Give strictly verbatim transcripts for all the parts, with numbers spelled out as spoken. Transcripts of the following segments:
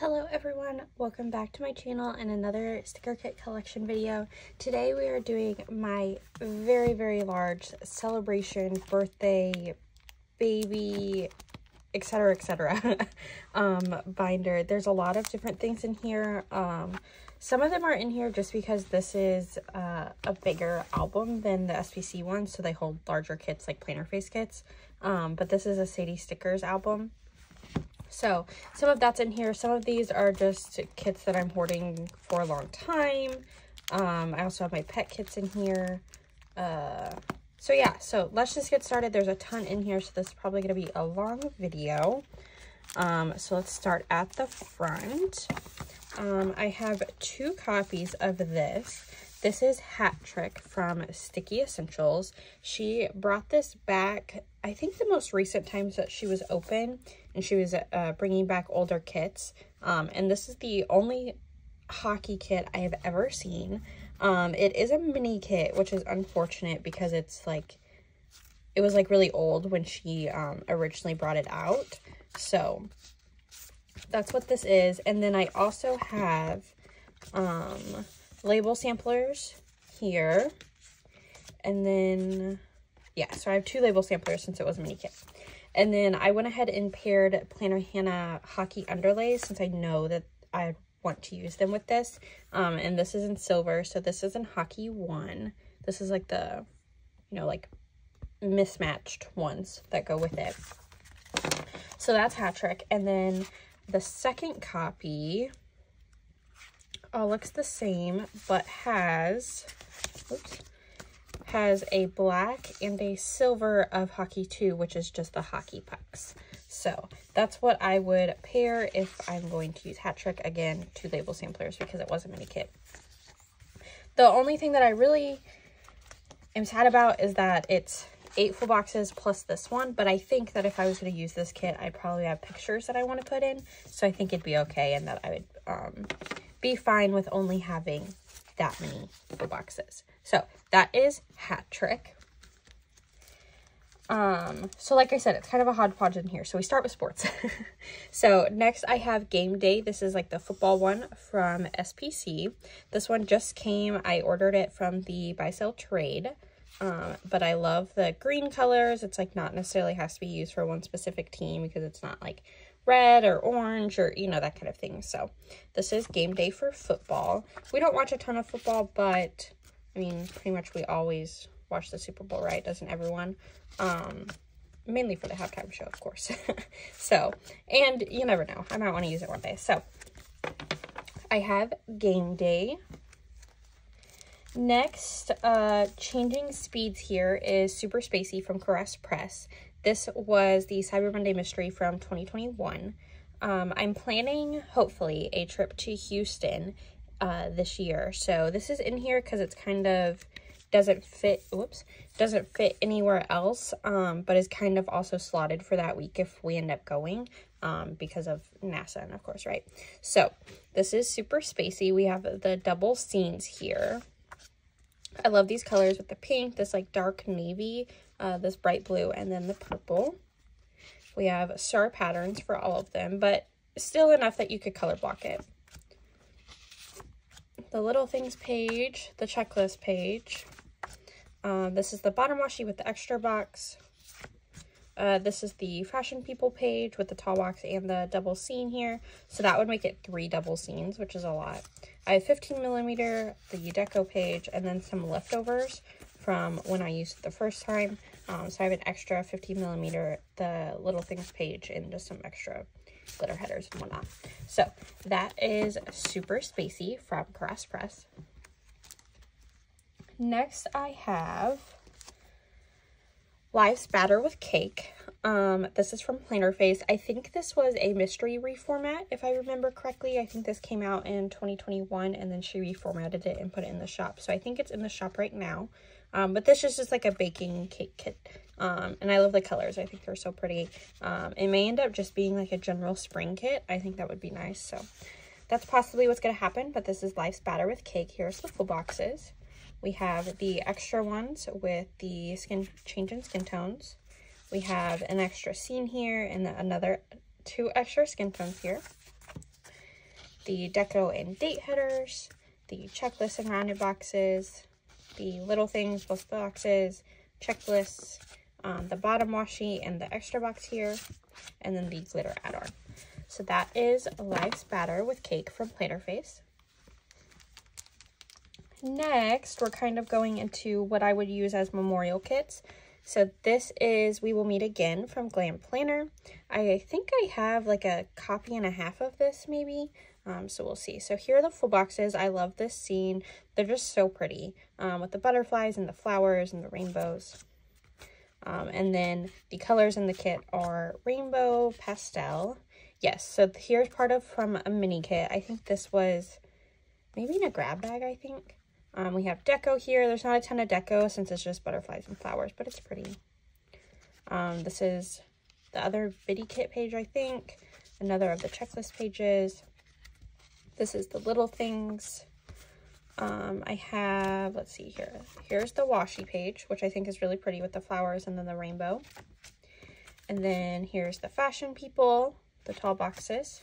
Hello everyone, welcome back to my channel and another sticker kit collection video. Today we are doing my very very large celebration, birthday, baby, etc, etc um binder. There's a lot of different things in here. Um some of them are in here just because this is uh, a bigger album than the S P C one, so they hold larger kits like Planner Face kits, um but this is a Sadie Stickers album. So some of that's in here. Some of these are just kits that I'm hoarding for a long time. Um, I also have my pet kits in here. Uh, so yeah, so let's just get started. There's a ton in here, so this is probably going to be a long video. Um, so let's start at the front. Um, I have two copies of this. This is Hat Trick from Sticky Essentials. She brought this back, I think the most recent times that she was open, and she was uh, bringing back older kits. Um, and this is the only hockey kit I have ever seen. Um, it is a mini kit, which is unfortunate because it's like, it was like really old when she um, originally brought it out. So that's what this is. And then I also have um, label samplers here. And then, yeah, so I have two label samplers since it was a mini kit. And then I went ahead and paired Planner Hannah hockey underlays since I know that I want to use them with this. Um, and this is in silver, so this is in hockey one. This is like the, you know, like mismatched ones that go with it. So that's Hat Trick. And then the second copy all looks the same, but has, oops, has a black and a silver of hockey two, which is just the hockey pucks. So that's what I would pair if I'm going to use Hat Trick. Again, two label samplers because it was a mini kit. The only thing that I really am sad about is that it's eight full boxes plus this one, but I think that if I was going to use this kit, I probably have pictures that I want to put in, so I think it'd be okay and that I would um, be fine with only having that many full boxes. So that is Hat Trick. Um, so like I said, it's kind of a hodgepodge in here. So we start with sports. So next I have Game Day. This is like the football one from S P C. This one just came. I ordered it from the Buy Sell Trade. Um, but I love the green colors. It's like not necessarily has to be used for one specific team because it's not like red or orange or, you know, that kind of thing. So this is Game Day for football. We don't watch a ton of football, but I mean, pretty much we always watch the Super Bowl, right? Doesn't everyone? Um, mainly for the halftime show, of course. So, and you never know. I might want to use it one day. So I have Game Day. Next, uh, Changing Speeds here is Super Spacey from Caress Press. This was the Cyber Monday mystery from twenty twenty-one. Um, I'm planning, hopefully, a trip to Houston uh, this year. So this is in here because it's kind of doesn't fit, whoops, doesn't fit anywhere else, um, but is kind of also slotted for that week if we end up going um, because of NASA and of course, right? So this is Super Spacey. We have the double scenes here. I love these colors with the pink, this like dark navy, uh, this bright blue, and then the purple. We have star patterns for all of them, but still enough that you could color block it. The little things page, the checklist page. Uh, this is the bottom washi with the extra box. Uh, this is the fashion people page with the tall box and the double scene here. So that would make it three double scenes, which is a lot. I have fifteen millimeter, the Udeco page, and then some leftovers from when I used it the first time. Um, so I have an extra fifteen millimeter, the little things page, and just some extra glitter headers and whatnot. So that is Super Spacey from Caress Press. Next I have Live Spatter with Cake. Um, this is from Planner Face. I think this was a mystery reformat, if I remember correctly. I think this came out in twenty twenty-one, and then she reformatted it and put it in the shop. So I think it's in the shop right now. Um, but this is just like a baking cake kit. Um, and I love the colors. I think they're so pretty. Um, it may end up just being like a general spring kit. I think that would be nice. So that's possibly what's going to happen. But this is Live Spatter with Cake. Here's the full boxes. We have the extra ones with the skin change in skin tones. We have an extra scene here and another two extra skin tones here. the deco and date headers, the checklist and rounded boxes, the little things, both boxes, checklists, um, the bottom washi and the extra box here, and then the glitter add-on. So that is Life's Batter with Cake from Planner Face. Next, we're kind of going into what I would use as memorial kits. So this is We Will Meet Again from Glam Planner. I think I have like a copy and a half of this maybe. Um, so we'll see. So here are the full boxes. I love this scene. They're just so pretty um, with the butterflies and the flowers and the rainbows. Um, and then the colors in the kit are rainbow, pastel. Yes, so here's part of from a mini kit. I think this was maybe in a grab bag, I think. Um, we have deco here. There's not a ton of deco since it's just butterflies and flowers, but it's pretty. Um, this is the other bitty kit page, I think. Another of the checklist pages. This is the little things. Um, I have, let's see here. Here's the washi page, which I think is really pretty with the flowers and then the rainbow. And then here's the fashion people, the tall boxes.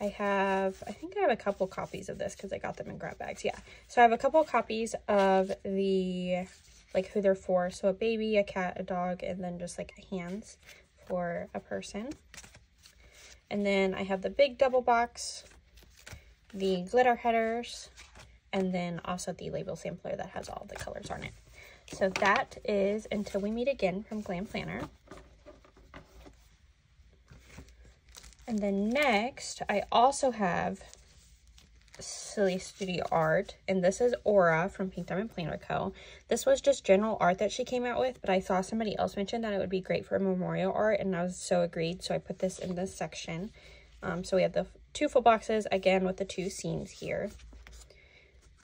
I have, I think I have a couple copies of this because I got them in grab bags. Yeah. So I have a couple copies of the, like who they're for. So a baby, a cat, a dog, and then just like hands for a person. And then I have the big double box, the glitter headers, and then also the label sampler that has all the colors on it. So that is Until We Meet Again from Glam Planner. And then next, I also have Silly Studio Art, and this is Aura from Pink Diamond Planner Co. This was just general art that she came out with, but I saw somebody else mention that it would be great for memorial art, and I was so agreed, so I put this in this section. Um, so we have the two full boxes, again, with the two seams here.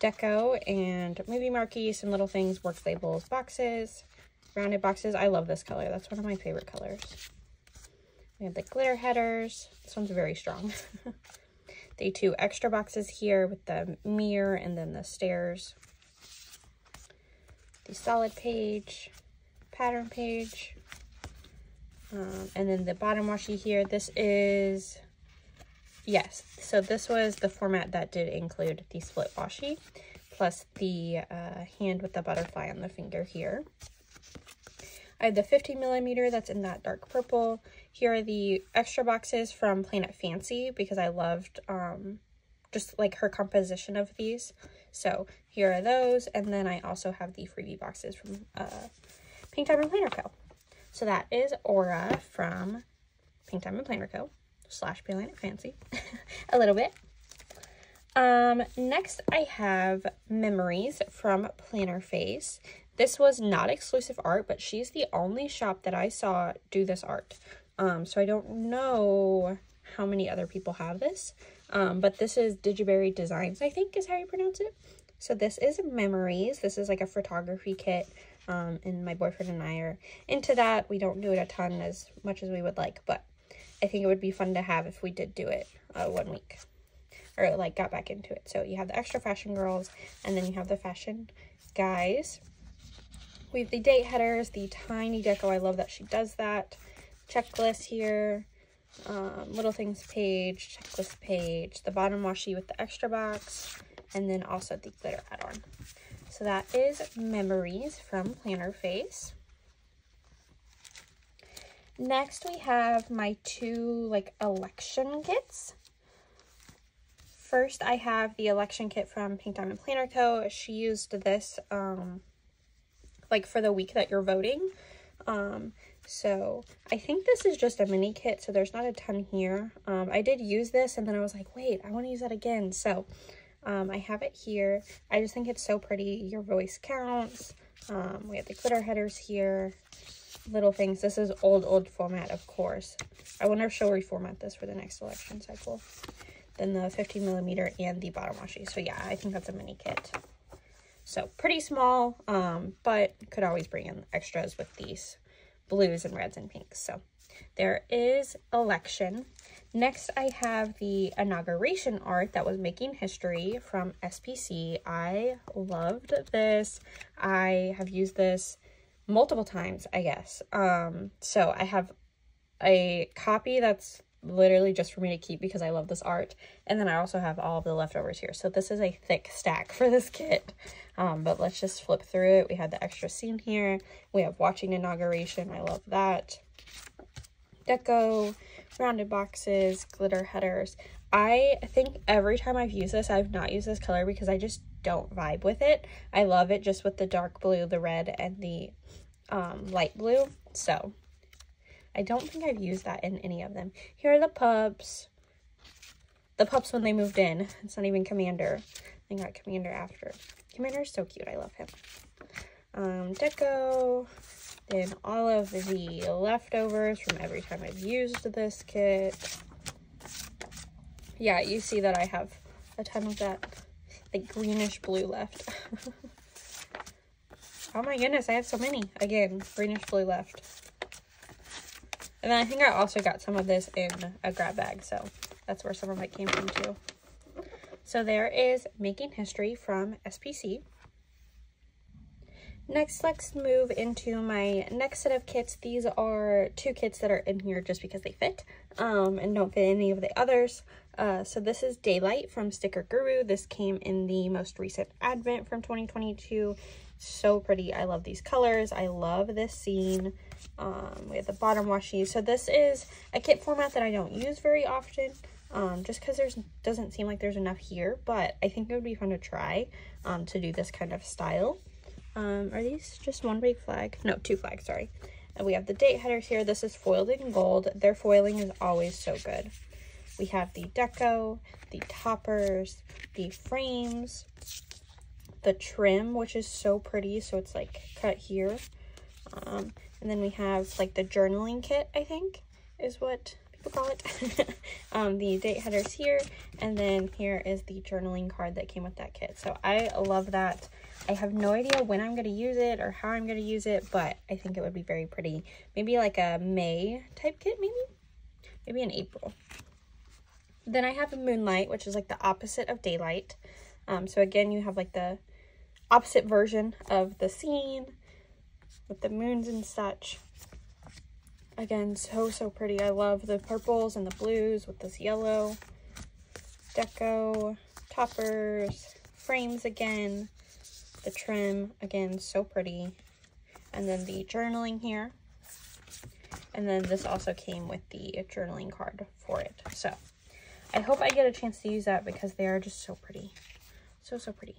Deco and movie marquee, some little things, work labels, boxes, rounded boxes. I love this color. That's one of my favorite colors. We have the glitter headers. This one's very strong. The two extra boxes here with the mirror and then the stairs. The solid page, pattern page, um, and then the bottom washi here. This is, yes, so this was the format that did include the split washi, plus the uh, hand with the butterfly on the finger here. I have the fifty millimeter that's in that dark purple. Here are the extra boxes from Planet Fancy because I loved um, just like her composition of these. So here are those. And then I also have the freebie boxes from uh, Pink Diamond Planner Co. So that is Aura from Pink Diamond Planner Co. slash Planet Fancy a little bit. Um, next I have Memories from Planner Face. This was not exclusive art, but she's the only shop that I saw do this art. Um, so I don't know how many other people have this, um, but this is Digiberry Designs, I think is how you pronounce it. So this is Memories. This is like a photography kit, um, and my boyfriend and I are into that. We don't do it a ton as much as we would like, but I think it would be fun to have if we did do it uh, one week or like got back into it. So you have the extra fashion girls and then you have the fashion guys. We have the date headers, the tiny deco. I love that she does that. Checklist here, um, little things page, checklist page, the bottom washi with the extra box, and then also the glitter add-on. So that is Memories from Planner Face. Next we have my two like election kits. First I have the election kit from Pink Diamond Planner Co. She used this um, like for the week that you're voting. Um, So I think this is just a mini kit, so there's not a ton here. Um, I did use this and then I was like, wait, I want to use that again. So um, I have it here. I just think it's so pretty. Your voice counts. Um, we have the glitter headers here. Little things. This is old, old format, of course. I wonder if she'll reformat this for the next election cycle. Then the fifty millimeter and the bottom washi. So yeah, I think that's a mini kit. So pretty small, um, but could always bring in extras with these blues and reds and pinks. So there is election. Next I have the inauguration art that was Making History from S P C. I loved this. I have used this multiple times, I guess. Um, so I have a copy that's literally just for me to keep because I love this art. And then I also have all of the leftovers here. So this is a thick stack for this kit. Um, but let's just flip through it. We had the extra scene here. We have watching inauguration. I love that. Deco, rounded boxes, glitter headers. I think every time I've used this, I've not used this color because I just don't vibe with it. I love it just with the dark blue, the red, and the um, light blue. So I don't think I've used that in any of them. Here are the pups. The pups when they moved in. It's not even Commander. I got Commander after. Commander is so cute. I love him. Um, Deco. Then all of the leftovers from every time I've used this kit. Yeah, you see that I have a ton of that, like, greenish blue left. Oh my goodness, I have so many. Again, greenish blue left. And then I think I also got some of this in a grab bag, so that's where some of it came from too. So there is Making History from S P C. Next, let's move into my next set of kits. These are two kits that are in here just because they fit um, and don't fit any of the others. Uh, so this is Daylight from Sticker Guru. This came in the most recent Advent from twenty twenty-two. So pretty. I love these colors. I love this scene. Um, we have the bottom washi. So this is a kit format that I don't use very often. Um, just because there's doesn't seem like there's enough here, but I think it would be fun to try um, to do this kind of style. Um, are these just one big flag? No, two flags, sorry. And we have the date headers here. This is foiled in gold. Their foiling is always so good. We have the deco, the toppers, the frames, the trim, which is so pretty. So it's like cut here. Um, and then we have like the journaling kit, I think, is what call it. um, the date headers here, and then here is the journaling card that came with that kit. So I love that. I have no idea when I'm going to use it or how I'm going to use it, but I think it would be very pretty. Maybe like a May type kit, maybe? Maybe in April. Then I have a Moonlight, which is like the opposite of Daylight. Um, so again, you have like the opposite version of the scene with the moons and such. Again, so, so pretty. I love the purples and the blues with this yellow. Deco, toppers, frames again, the trim, again, so pretty. And then the journaling here. And then this also came with the journaling card for it. So I hope I get a chance to use that because they are just so pretty. So, so pretty.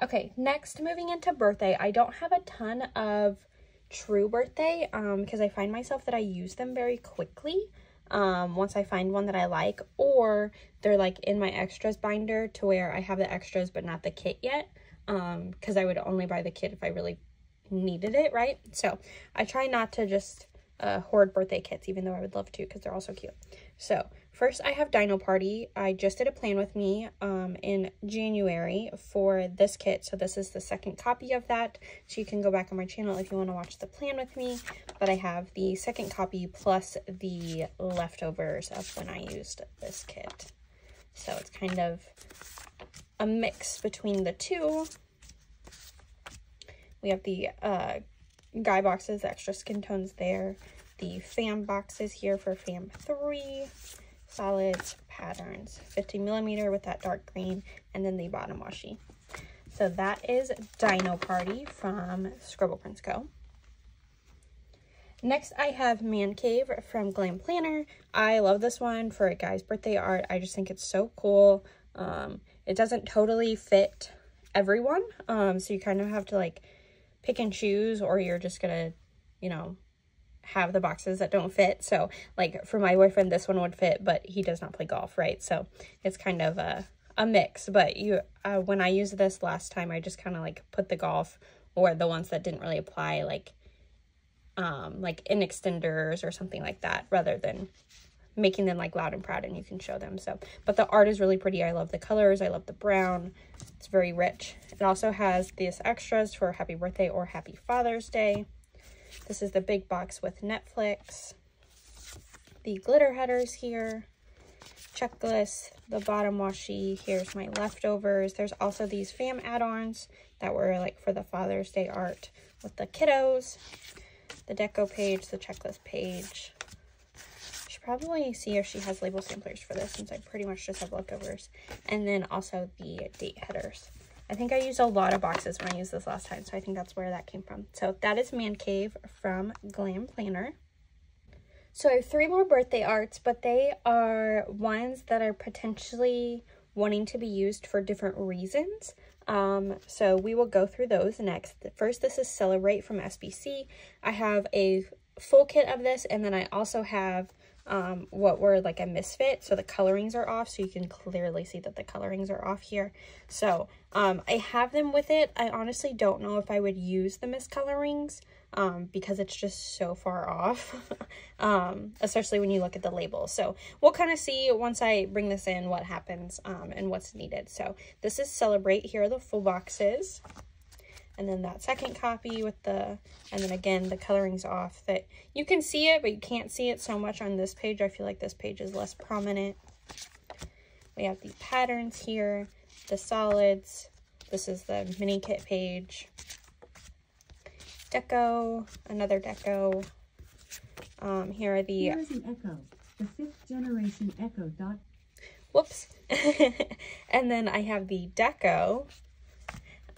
Okay, next, moving into birthday. I don't have a ton of true birthday um because I find myself that I use them very quickly um once I find one that I like, or they're like in my extras binder to where I have the extras but not the kit yet, um because I would only buy the kit if I really needed it, right? So I try not to just uh hoard birthday kits, even though I would love to because they're all so cute. So first I have Dino Party. I just did a plan with me um, in January for this kit. So this is the second copy of that. So you can go back on my channel if you want to watch the plan with me. But I have the second copy plus the leftovers of when I used this kit. So it's kind of a mix between the two. We have the uh, guy boxes, extra skin tones there. The fam boxes here for fam three. Solids, patterns, fifty millimeter with that dark green, and then the bottom washi. So that is Dino Party from Scribble Prints Co. Next, I have Man Cave from Glam Planner. I love this one for a guy's birthday art. I just think it's so cool. Um, it doesn't totally fit everyone, um, so you kind of have to like pick and choose, or you're just gonna, you know, have the boxes that don't fit. So like for my boyfriend, this one would fit, but he does not play golf, right? So it's kind of a, a mix. But you uh, when I used this last time, I just kind of like put the golf or the ones that didn't really apply, like um like in extenders or something like that, rather than making them like loud and proud and you can show them. So but the art is really pretty. I love the colors. I love the brown. It's very rich. It also has these extras for happy birthday or happy Father's Day. This is the big box with Netflix, the glitter headers here, checklist, the bottom washi. Here's my leftovers. There's also these fam add-ons that were like for the Father's Day art with the kiddos, the deco page, the checklist page. Should probably see if she has label samplers for this, since I pretty much just have leftovers. And then also the date headers. I think I used a lot of boxes when I used this last time, so I think that's where that came from. So that is Man Cave from Glam Planner. So I have three more birthday arts, but they are ones that are potentially wanting to be used for different reasons. Um, so we will go through those next. First, this is Celebrate from S P C. I have a full kit of this, and then I also have um, what were like a misfit, so the colorings are off, so you can clearly see that the colorings are off here. So um, I have them with it. I honestly don't know if I would use the miscolorings um, because it's just so far off, um, especially when you look at the label. So we'll kind of see once I bring this in what happens um, and what's needed. So this is Celebrate. Here are the full boxes. And then that second copy with the, and then again, the coloring's off. That you can see it, but you can't see it so much on this page. I feel like this page is less prominent. We have the patterns here, the solids. This is the mini kit page. Deco, another deco. Um, here are the... Here's an echo, the fifth generation echo dot. Whoops. And then I have the deco.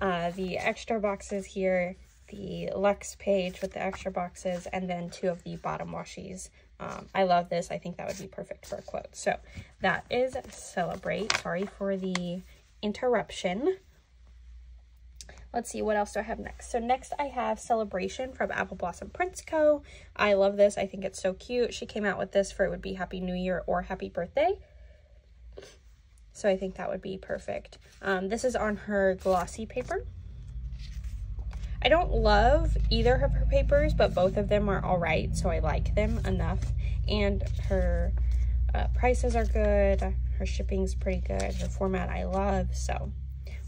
Uh, the extra boxes here, the Luxe page with the extra boxes, and then two of the bottom washies. Um, I love this. I think that would be perfect for a quote. So that is Celebrate. Sorry for the interruption. Let's see, what else do I have next? So next I have Celebration from Apple Blossom Prints Co. I love this. I think it's so cute. She came out with this for it would be Happy New Year or Happy Birthday. So I think that would be perfect. Um, this is on her glossy paper. I don't love either of her papers, but both of them are all right, so I like them enough. And her uh, prices are good. Her shipping's pretty good. Her format I love. So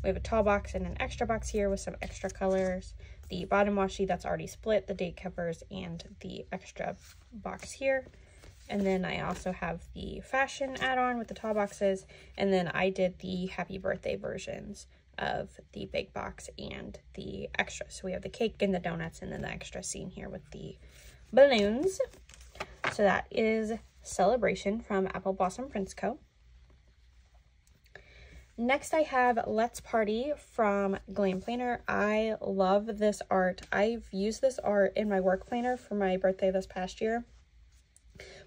we have a tall box and an extra box here with some extra colors. The bottom washi that's already split, the date covers, and the extra box here. And then I also have the fashion add-on with the tall boxes. And then I did the happy birthday versions of the big box and the extra. So we have the cake and the donuts and then the extra scene here with the balloons. So that is Celebration from Apple Blossom Prints Co. Next I have Let's Party from Glam Planner. I love this art. I've used this art in my work planner for my birthday this past year,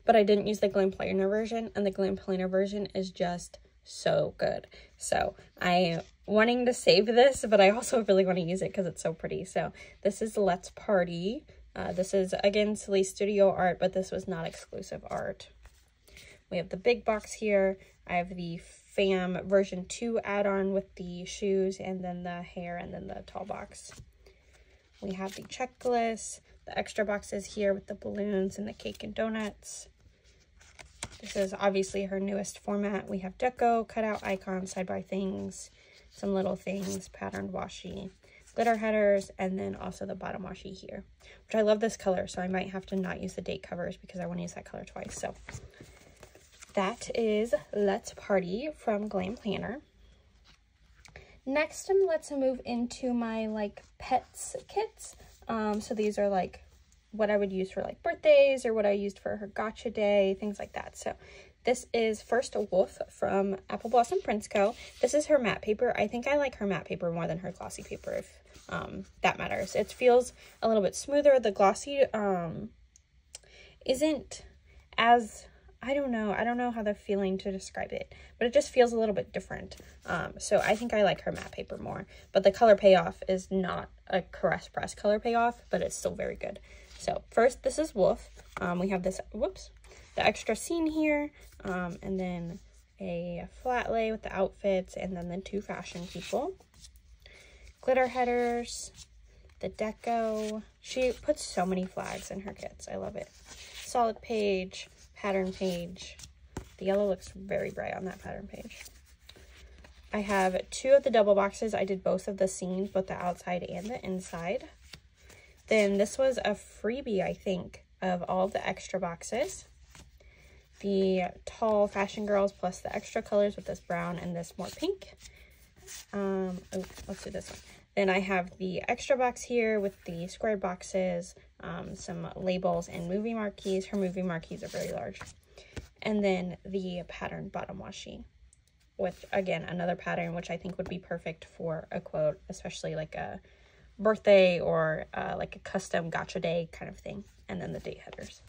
but I didn't use the Glam Planner version, and the Glam Planner version is just so good. So I'm wanting to save this, but I also really want to use it because it's so pretty. So this is Let's Party. Uh, this is, again, Silly Studio art, but this was not exclusive art. We have the big box here. I have the FAM version two add-on with the shoes and then the hair and then the tall box. We have the checklist, the extra boxes here with the balloons and the cake and donuts. This is obviously her newest format. We have deco, cutout icons, side-by things, some little things, patterned washi, glitter headers, and then also the bottom washi here, which I love this color, so I might have to not use the date covers because I want to use that color twice. So that is Let's Party from Glam Planner. Next, um, let's move into my like pets kits. Um, so these are like what I would use for like birthdays or what I used for her gotcha day, things like that. So this is First Wolf from Apple Blossom Prints Co. This is her matte paper. I think I like her matte paper more than her glossy paper, if um, that matters. It feels a little bit smoother. The glossy um, isn't as... I don't know. I don't know how the feeling to describe it, but it just feels a little bit different. Um, so I think I like her matte paper more, but the color payoff is not a Caress Press color payoff, but it's still very good. So first, this is Wolf. Um, we have this, whoops, the extra scene here, um, and then a flat lay with the outfits, and then the two fashion people. Glitter headers, the deco. She puts so many flags in her kits. I love it. Solid page. Pattern page. The yellow looks very bright on that pattern page. I have two of the double boxes. I did both of the scenes, both the outside and the inside. Then this was a freebie, I think, of all the extra boxes. The tall fashion girls plus the extra colors with this brown and this more pink. Um, oh, let's do this one. Then I have the extra box here with the square boxes, um, some labels and movie marquees. Her movie marquees are very large. and then the pattern bottom washi with, again, another pattern which I think would be perfect for a quote, especially like a birthday or uh, like a custom gotcha day kind of thing, and then the date headers.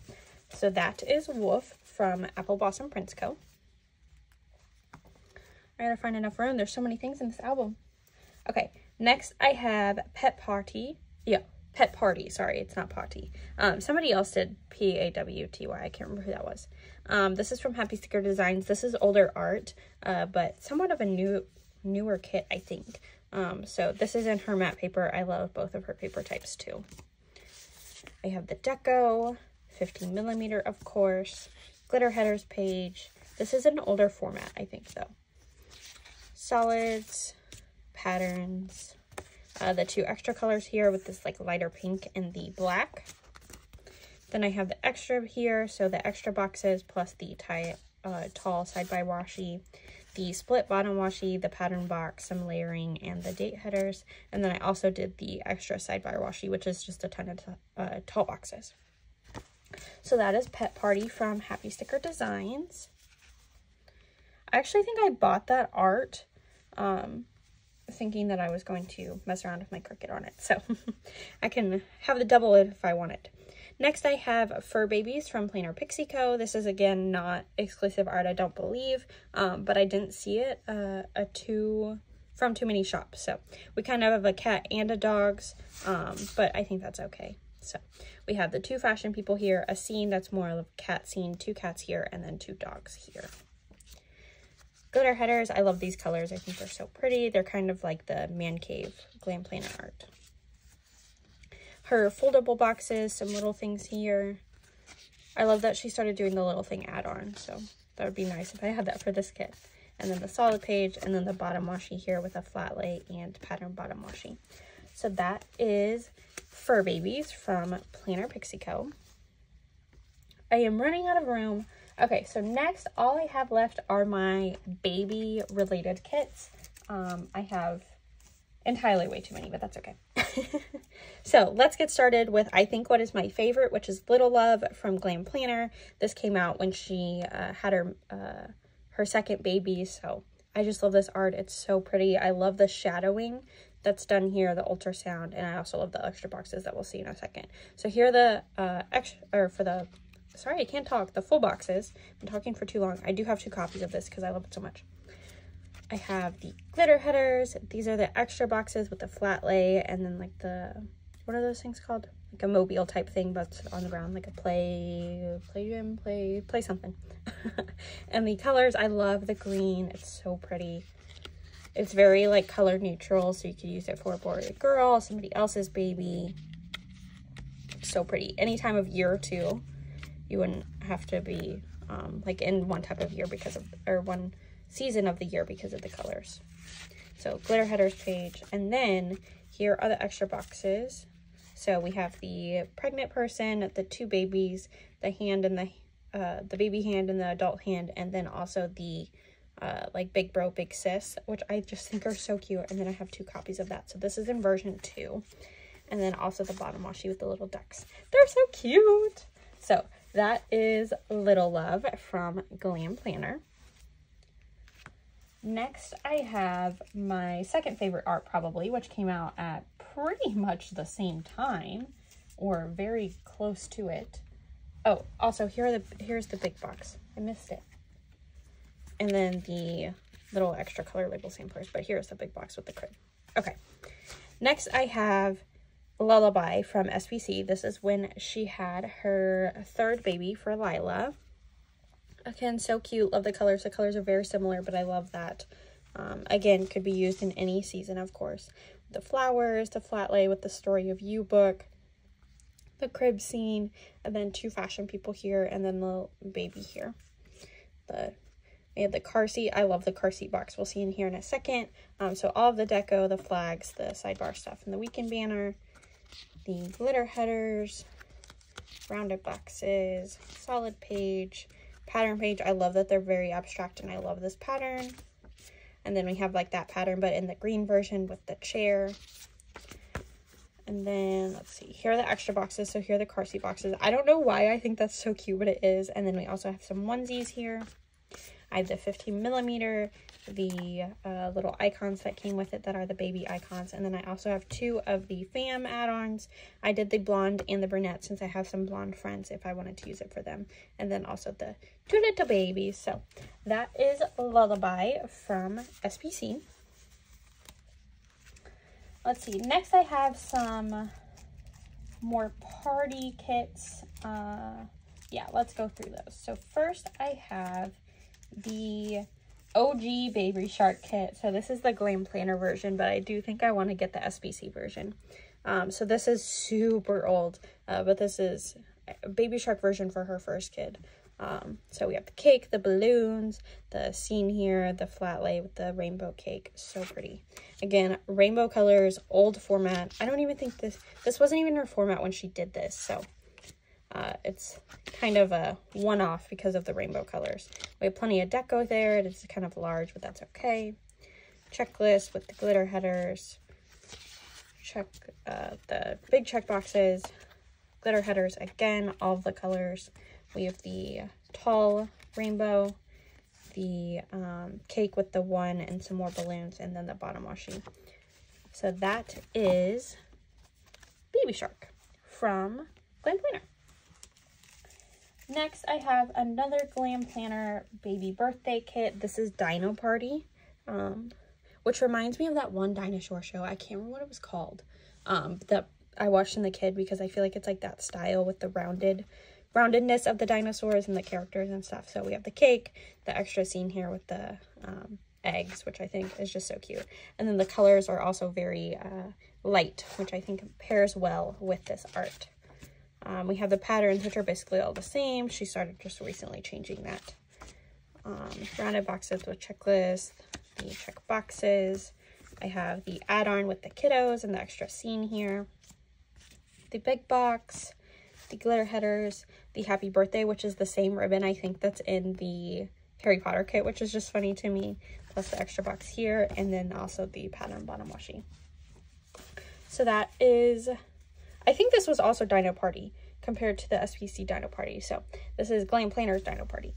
So that is Woof from Apple Blossom Prints Co. I gotta find enough room. There's so many things in this album. Okay, next I have Pet Party. Yeah, Pet Party. Sorry, it's not Potty. Um, somebody else did P A W T Y. I can't remember who that was. Um, this is from Happy Sticker Designs. This is older art, uh, but somewhat of a new, newer kit, I think. Um, so this is in her matte paper. I love both of her paper types too. I have the Deco, fifteen millimeter, of course, glitter headers page. This is an older format, I think, though. Solids, patterns, uh, the two extra colors here with this like lighter pink and the black. Then I have the extra here, so the extra boxes plus the tie, uh, tall side by washi, the split bottom washi, the pattern box, some layering, and the date headers. And then I also did the extra side by washi, which is just a ton of uh, tall boxes. So that is Pet Party from Happy Sticker Designs. I actually think I bought that art Um, thinking that I was going to mess around with my Cricut on it, so I can have the double if I want it. Next I have Fur Babies from Planner Pixie Co. This is, again, not exclusive art, I don't believe, um, but I didn't see it uh, a too, from too many shops, so we kind of have a cat and a dog's, um, but I think that's okay. So we have the two fashion people here, a scene that's more of a cat scene, two cats here, and then two dogs here. Glitter headers. I love these colors. I think they're so pretty. They're kind of like the man cave Glam Planner art. Her foldable boxes, some little things here. I love that she started doing the little thing add-on, so that would be nice if I had that for this kit. And then the solid page, and then the bottom washi here with a flat lay and pattern bottom washi. So that is Fur Babies from Planner Pixie Co. I am running out of room. Okay, so next, all I have left are my baby-related kits. Um, I have entirely way too many, but that's okay. So let's get started with, I think, what is my favorite, which is Little Love from Glam Planner. This came out when she uh, had her, uh, her second baby, so I just love this art. It's so pretty. I love the shadowing that's done here, the ultrasound, and I also love the extra boxes that we'll see in a second. So here are the uh, extra, or for the... Sorry, I can't talk. The full boxes. I'm talking for too long. I do have two copies of this because I love it so much. I have the glitter headers. These are the extra boxes with the flat lay and then like the, what are those things called? Like a mobile type thing, but on the ground, like a play, play gym, play, play something. And the colors, I love the green. It's so pretty. It's very like color neutral, so you could use it for a bored girl, somebody else's baby. It's so pretty. Any time of year too. You wouldn't have to be um, like in one type of year because of, or one season of the year because of the colors. So glitter headers page, and then here are the extra boxes. So we have the pregnant person, the two babies, the hand and the uh, the baby hand and the adult hand, and then also the uh, like big bro, big sis, which I just think are so cute. And then I have two copies of that. So this is in version two, and then also the bottom washi with the little ducks. They're so cute. So that is Little Love from Glam Planner. Next, I have my second favorite art probably, which came out at pretty much the same time or very close to it. Oh, also here are the, here's the big box. I missed it. And then the little extra color label samplers, but here's the big box with the crib. Okay. Next, I have Lullaby from S P C. This is when she had her third baby for Lila. Again, so cute. Love the colors. The colors are very similar, but I love that. Um, again, could be used in any season, of course. The flowers, the flat lay with the Story of You book, the crib scene, and then two fashion people here, and then the baby here. The We have the car seat. I love the car seat box. We'll see in here in a second. Um, so all of the deco, the flags, the sidebar stuff, and the weekend banner. The glitter headers, rounded boxes, solid page, pattern page. I love that they're very abstract, and I love this pattern. And then we have like that pattern, but in the green version with the chair. And then let's see, here are the extra boxes. So here are the car seat boxes. I don't know why I think that's so cute, but it is. And then we also have some onesies here. I have the fifteen millimeter, the uh, little icons that came with it that are the baby icons. And then I also have two of the fam add-ons. I did the blonde and the brunette since I have some blonde friends if I wanted to use it for them. And then also the two little babies. So that is Lullaby from S P C. Let's see, next I have some more party kits. Uh, yeah, let's go through those. So first I have the O G Baby Shark kit. So this is the Glam Planner version, but I do think I want to get the S P C version. Um, so this is super old, uh, but this is a Baby Shark version for her first kid. Um, so we have the cake, the balloons, the scene here, the flat lay with the rainbow cake. So pretty. Again, rainbow colors, old format. I don't even think this, this wasn't even her format when she did this. So uh, it's kind of a one-off because of the rainbow colors. We have plenty of deco there. It is kind of large, but that's okay. Checklist with the glitter headers. Check uh, the big check boxes. Glitter headers again, all of the colors. We have the tall rainbow, the um, cake with the one and some more balloons, and then the bottom washi. So that is Baby Shark from Glam Planner. Next, I have another Glam Planner baby birthday kit. This is Dino Party, um, which reminds me of that one dinosaur show. I can't remember what it was called, um, that I watched in the kid, because I feel like it's like that style with the rounded roundedness of the dinosaurs and the characters and stuff. So we have the cake, the extra scene here with the um, eggs, which I think is just so cute. And then the colors are also very uh, light, which I think pairs well with this art. Um, we have the patterns, which are basically all the same. She started just recently changing that. Um, rounded boxes with checklists, the check boxes. I have the add-on with the kiddos and the extra scene here. The big box, the glitter headers, the happy birthday, which is the same ribbon I think that's in the Harry Potter kit, which is just funny to me, plus the extra box here, and then also the pattern bottom washi. So that is, I think this was also Dino Party compared to the S P C Dino Party, so this is Glam Planner's Dino Party.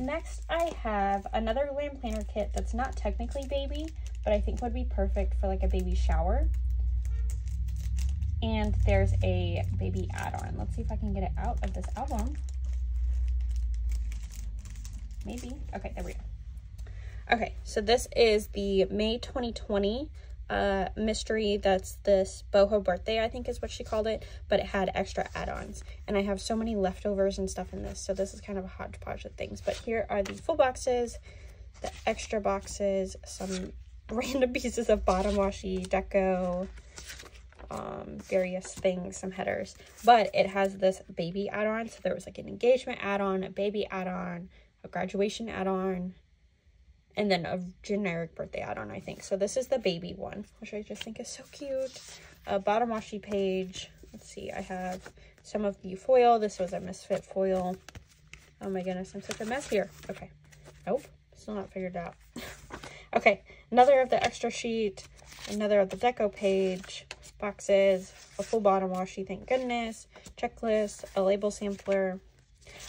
Next I have another Glam Planner kit that's not technically baby, but I think would be perfect for like a baby shower. And there's a baby add-on. Let's see if I can get it out of this album. Maybe. Okay, there we go. Okay, so this is the May twenty twenty uh, mystery. That's this boho birthday, I think is what she called it. But it had extra add-ons. And I have so many leftovers and stuff in this. So this is kind of a hodgepodge of things. But here are the full boxes, the extra boxes, some random pieces of bottom washi, deco, um various things, some headers, but it has this baby add-on. So there was like an engagement add-on, a baby add-on, a graduation add-on, and then a generic birthday add-on, I think. So this is the baby one, which I just think is so cute. A bottom washi page. Let's see, I have some of the foil. This was a misfit foil. Oh my goodness, I'm such a mess here. Okay, nope, still not figured out. Okay, another of the extra sheet, another of the deco page, boxes, a full bottom washi, thank goodness, checklist, a label sampler.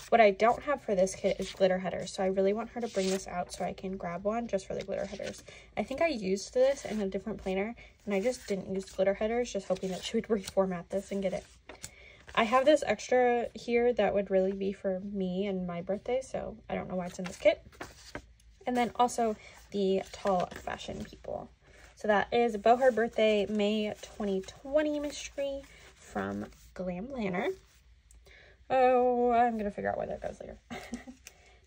What I don't have for this kit is glitter headers, so I really want her to bring this out so I can grab one just for the glitter headers. I think I used this in a different planner, and I just didn't use glitter headers, just hoping that she would reformat this and get it. I have this extra here that would really be for me and my birthday, so I don't know why it's in this kit. And then also the tall fashion people. So that is Boho Birthday May twenty twenty mystery from Glam Planner. Oh, I'm going to figure out where that goes later.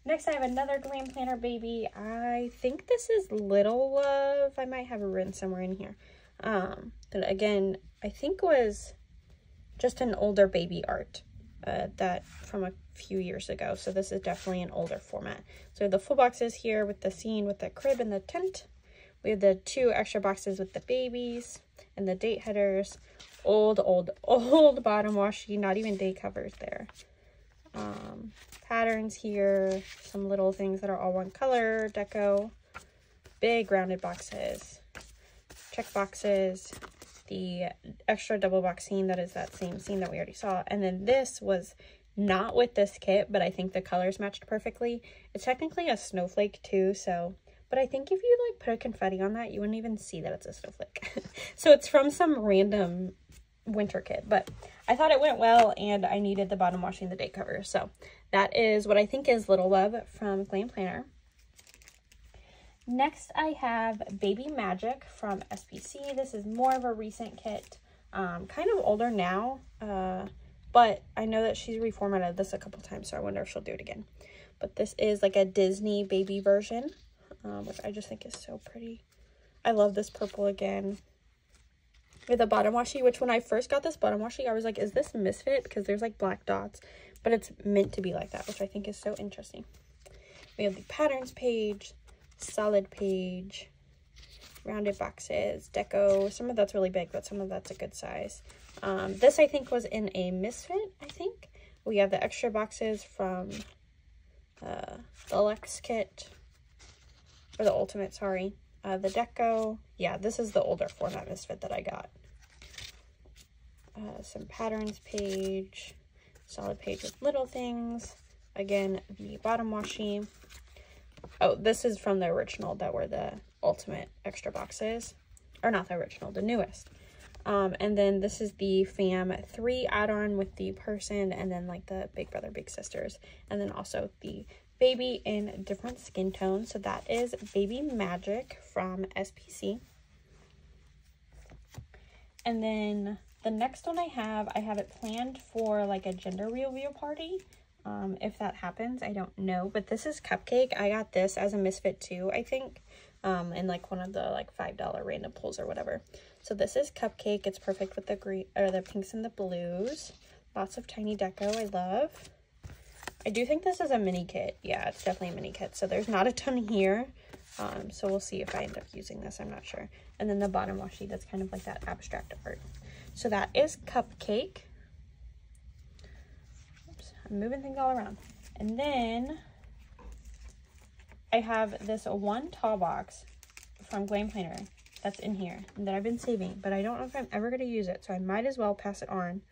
Next, I have another Glam Planner baby. I think this is Little Love. I might have it written somewhere in here. Um, that again, I think was just an older baby art uh, that from a few years ago. So this is definitely an older format. So the full boxes here with the scene with the crib and the tent. We have the two extra boxes with the babies and the date headers. Old, old, old bottom washi. Not even day covers there. Um, patterns here. Some little things that are all one color. Deco. Big rounded boxes. Check boxes. the extra double box seam that is that same seam that we already saw. And then this was not with this kit, but I think the colors matched perfectly. It's technically a snowflake too, so, but I think if you like put a confetti on that, you wouldn't even see that it's a snowflake. So it's from some random winter kit, but I thought it went well, and I needed the bottom washing the day cover. So that is what I think is Little Love from Glam Planner. Next, I have Baby Magic from S P C. This is more of a recent kit, um, kind of older now, uh, but I know that she's reformatted this a couple times, so I wonder if she'll do it again. But this is like a Disney baby version, um, which I just think is so pretty. I love this purple again. With a bottom washi, which when I first got this bottom washi, I was like, is this misfit? Because there's like black dots, but it's meant to be like that, which I think is so interesting. We have the patterns page, solid page, rounded boxes, deco. Some of that's really big, but some of that's a good size. Um, this I think was in a misfit. I think we have the extra boxes from uh, the Lux kit, or the Ultimate, sorry. Uh, the deco. Yeah, this is the older format misfit that I got. Uh, some patterns page, solid page with little things. Again, the bottom washi. Oh, this is from the original that were the Ultimate extra boxes, or not the original, the newest. Um, and then this is the fam three add-on with the person, and then like the Big Brother Big Sisters, and then also the baby in different skin tones. So that is Baby Magic from S P C. And then the next one I have, I have it planned for like a gender reveal party. Um, if that happens, I don't know, but this is Cupcake. I got this as a misfit too, I think, um, in like one of the like five dollar random pulls or whatever. So this is Cupcake. It's perfect with the green, or the pinks and the blues. Lots of tiny deco. I love. I do think this is a mini kit. Yeah, it's definitely a mini kit. So there's not a ton here. Um, so we'll see if I end up using this. I'm not sure. And then the bottom washi, that's kind of like that abstract art. So that is Cupcake. Moving things all around. And then I have this one tall box from Glam Planner that's in here that I've been saving, but I don't know if I'm ever going to use it, so I might as well pass it on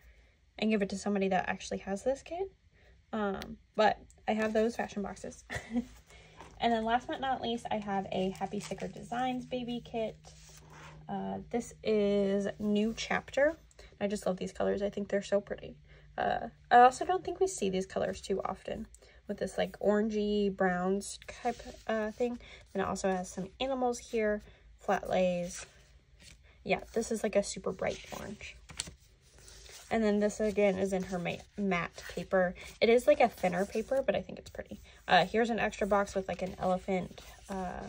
and give it to somebody that actually has this kit. Um, but I have those fashion boxes. And then last but not least, I have a Happy Sticker Designs baby kit. Uh, this is New Chapter. I just love these colors. I think they're so pretty. Uh, I also don't think we see these colors too often, with this like orangey browns type uh, thing. And it also has some animals here, flat lays. Yeah, this is like a super bright orange. And then this again is in her ma matte paper. It is like a thinner paper, but I think it's pretty. Uh, here's an extra box with like an elephant uh,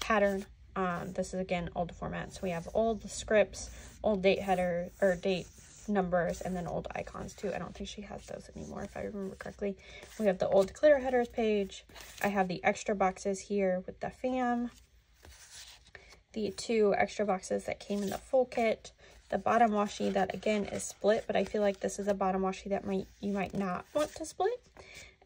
pattern. Um, this is again old format. So we have old scripts, old date header, or date numbers, and then old icons too. I don't think she has those anymore, if I remember correctly. We have the old glitter headers page. I have the extra boxes here with the fam, the two extra boxes that came in the full kit, the bottom washi that again is split, but I feel like this is a bottom washi that might you might not want to split.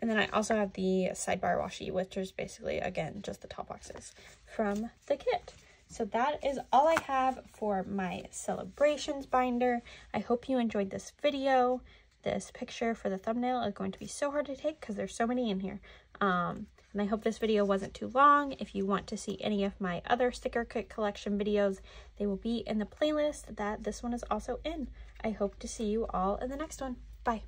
And then I also have the sidebar washi, which is basically again just the top boxes from the kit. So that is all I have for my celebrations binder. I hope you enjoyed this video. This picture for the thumbnail is going to be so hard to take because there's so many in here. Um, and I hope this video wasn't too long. If you want to see any of my other sticker kit collection videos, they will be in the playlist that this one is also in. I hope to see you all in the next one. Bye.